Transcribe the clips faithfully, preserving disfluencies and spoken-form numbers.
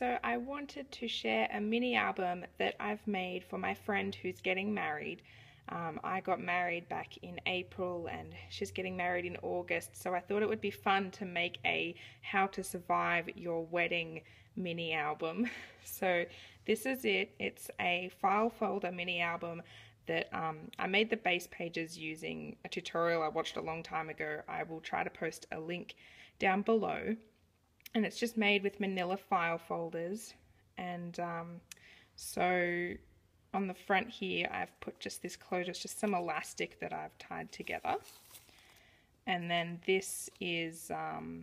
So I wanted to share a mini album that I've made for my friend who's getting married. Um, I got married back in April and she's getting married in August, so I thought it would be fun to make a How to Survive Your Wedding mini album. So this is it. It's a file folder mini album that um, I made the base pages using a tutorial I watched a long time ago. I will try to post a link down below. And it's just made with manila file folders. And um, so on the front here, I've put just this closure, it's just some elastic that I've tied together. And then this is um,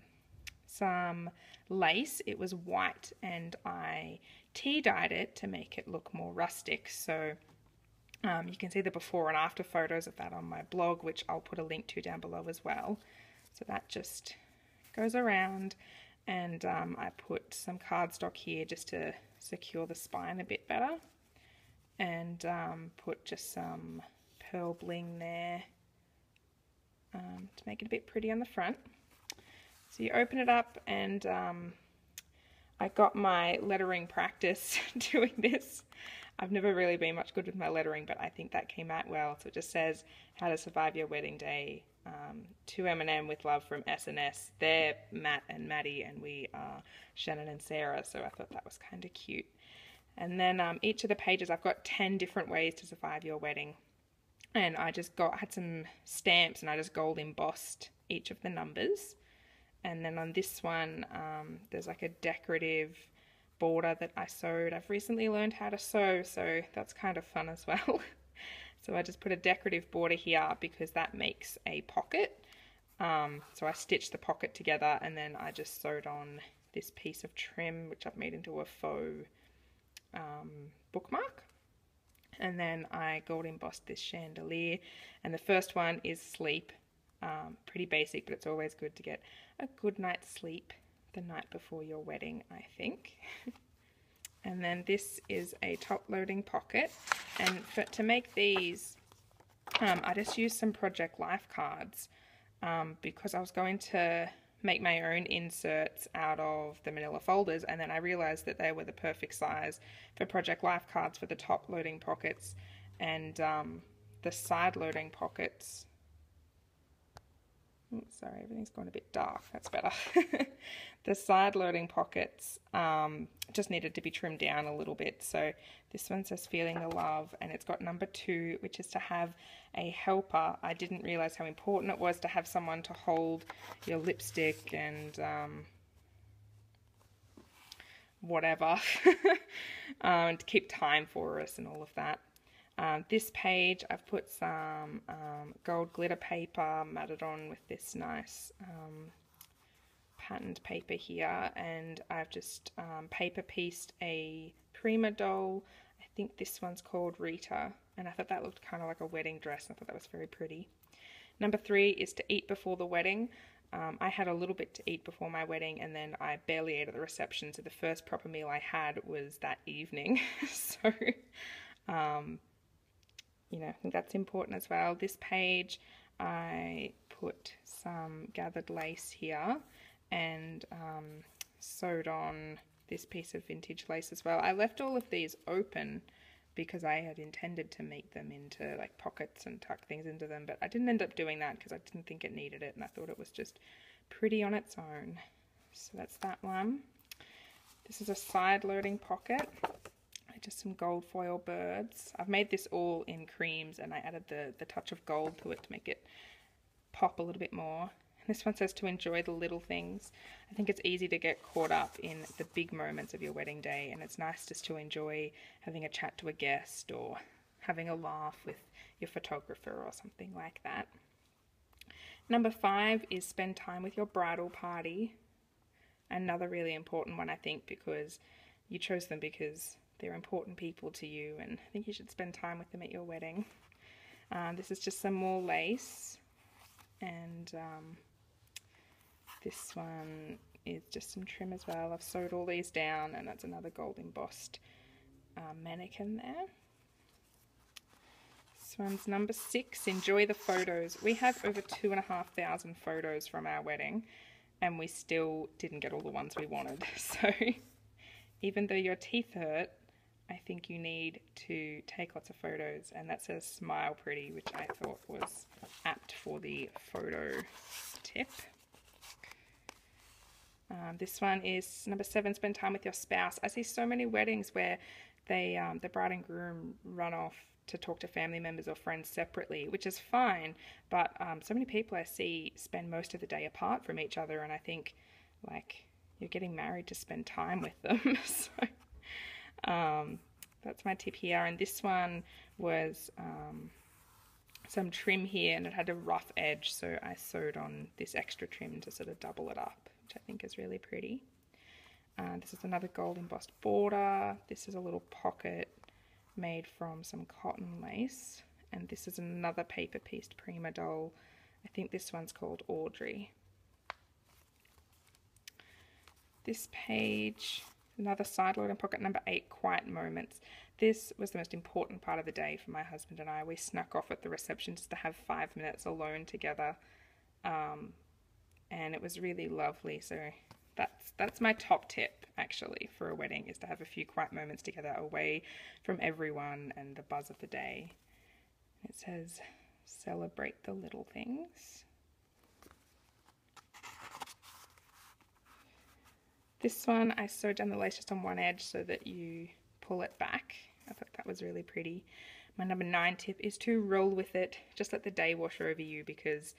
some lace. It was white and I tea dyed it to make it look more rustic. So um, you can see the before and after photos of that on my blog, which I'll put a link to down below as well. So that just goes around. And um, I put some cardstock here just to secure the spine a bit better, and um, put just some pearl bling there um, to make it a bit pretty on the front. So you open it up, and um, I got my lettering practice doing this. I've never really been much good with my lettering, but I think that came out well. So it just says, how to survive your wedding day. Um, to M and M with love from S and S. They're Matt and Maddie, and we are Shannon and Sarah, so I thought that was kind of cute. And then um, each of the pages, I've got ten different ways to survive your wedding. And I just got, had some stamps, and I just gold embossed each of the numbers. And then on this one, um, there's like a decorative border that I sewed. I've recently learned how to sew, so that's kind of fun as well. So I just put a decorative border here because that makes a pocket. Um, so I stitched the pocket together, and then I just sewed on this piece of trim, which I've made into a faux um, bookmark. And then I gold embossed this chandelier. And the first one is sleep. Um, pretty basic, but it's always good to get a good night's sleep the night before your wedding, I think. And then this is a top-loading pocket. And for, to make these, um, I just used some Project Life cards um, because I was going to make my own inserts out of the manila folders, and then I realized that they were the perfect size for Project Life cards for the top-loading pockets, and um, the side-loading pockets. Oops, sorry, everything's gone a bit dark. That's better. The side-loading pockets um, just needed to be trimmed down a little bit. So this one says feeling the love, and it's got number two, which is to have a helper. I didn't realize how important it was to have someone to hold your lipstick and um, whatever, um, to keep time for us and all of that. Um, this page, I've put some um, gold glitter paper matted on with this nice um, patterned paper here, and I've just um, paper pieced a Prima doll. I think this one's called Rita, and I thought that looked kind of like a wedding dress, and I thought that was very pretty. Number three is to eat before the wedding. Um, I had a little bit to eat before my wedding, and then I barely ate at the reception, so the first proper meal I had was that evening. So... Um, you know, I think that's important as well. This page, I put some gathered lace here, and um, sewed on this piece of vintage lace as well. I left all of these open because I had intended to make them into like pockets and tuck things into them, but I didn't end up doing that because I didn't think it needed it, and I thought it was just pretty on its own. So that's that one. This is a side-loading pocket. Just some gold foil birds. I've made this all in creams, and I added the, the touch of gold to it to make it pop a little bit more. And this one says to enjoy the little things. I think it's easy to get caught up in the big moments of your wedding day, and it's nice just to enjoy having a chat to a guest or having a laugh with your photographer or something like that. Number five is spend time with your bridal party. Another really important one, I think, because you chose them because they're important people to you, and I think you should spend time with them at your wedding. Um, this is just some more lace, and um, this one is just some trim as well. I've sewed all these down, and that's another gold embossed uh, mannequin there. This one's number six, enjoy the photos. We have over two and a half thousand photos from our wedding, and we still didn't get all the ones we wanted, so... even though your teeth hurt, I think you need to take lots of photos. And that says smile pretty, which I thought was apt for the photo tip. Um, this one is number seven, spend time with your spouse. I see so many weddings where they, um, the bride and groom run off to talk to family members or friends separately, which is fine, but um, so many people I see spend most of the day apart from each other, and I think, like, you're getting married to spend time with them. So um, that's my tip here. And this one was um, some trim here, and it had a rough edge, so I sewed on this extra trim to sort of double it up, which I think is really pretty. Uh, this is another gold embossed border. This is a little pocket made from some cotton lace, and this is another paper pieced Prima doll. I think this one's called Audrey. This page, another side load and pocket, number eight, quiet moments. This was the most important part of the day for my husband and I. We snuck off at the reception just to have five minutes alone together, um, and it was really lovely. So That's, that's my top tip, actually, for a wedding, is to have a few quiet moments together away from everyone and the buzz of the day. It says, celebrate the little things. This one, I sewed down the lace just on one edge so that you pull it back. I thought that was really pretty. My number nine tip is to roll with it. Just let the day wash over you, because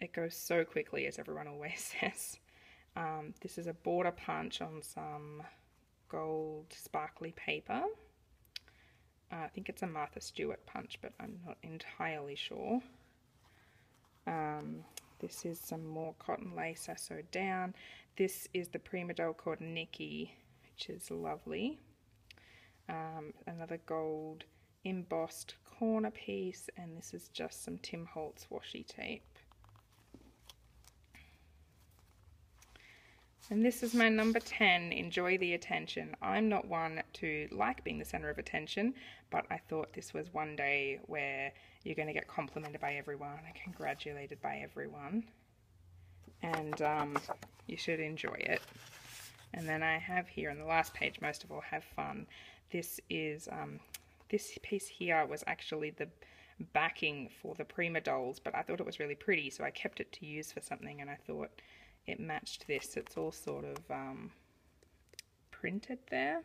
it goes so quickly, as everyone always says. Um, this is a border punch on some gold sparkly paper. Uh, I think it's a Martha Stewart punch, but I'm not entirely sure. Um, this is some more cotton lace I sewed down. This is the Prima doll called Nikki, which is lovely. Um, another gold embossed corner piece, and this is just some Tim Holtz washi tape. And this is my number ten, enjoy the attention. I'm not one to like being the center of attention, but I thought this was one day where you're going to get complimented by everyone and congratulated by everyone. And um, you should enjoy it. And then I have here on the last page, most of all, have fun. This is, um, this piece here was actually the backing for the Prima dolls, but I thought it was really pretty, so I kept it to use for something, and I thought it matched this. It's all sort of um, printed there.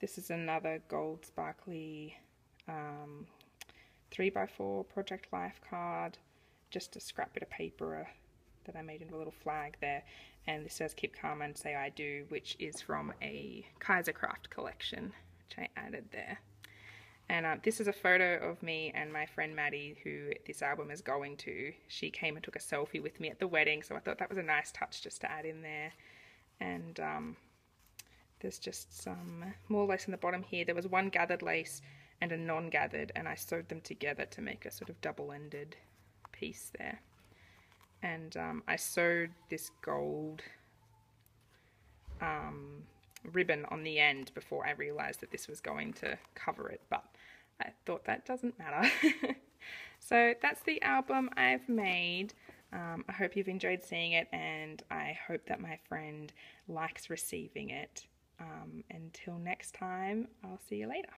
This is another gold sparkly um, three by four Project Life card, just a scrap bit of paper that I made into a little flag there, and this says keep calm and say I do, which is from a Kaisercraft collection, which I added there. And uh, this is a photo of me and my friend Maddie, who this album is going to. She came and took a selfie with me at the wedding, so I thought that was a nice touch just to add in there. And um, there's just some more lace on the bottom here. There was one gathered lace and a non-gathered, and I sewed them together to make a sort of double-ended piece there. And um, I sewed this gold um, ribbon on the end before I realized that this was going to cover it, but I thought that doesn't matter. So that's the album I've made. Um, I hope you've enjoyed seeing it, and I hope that my friend likes receiving it. Um, until next time, I'll see you later.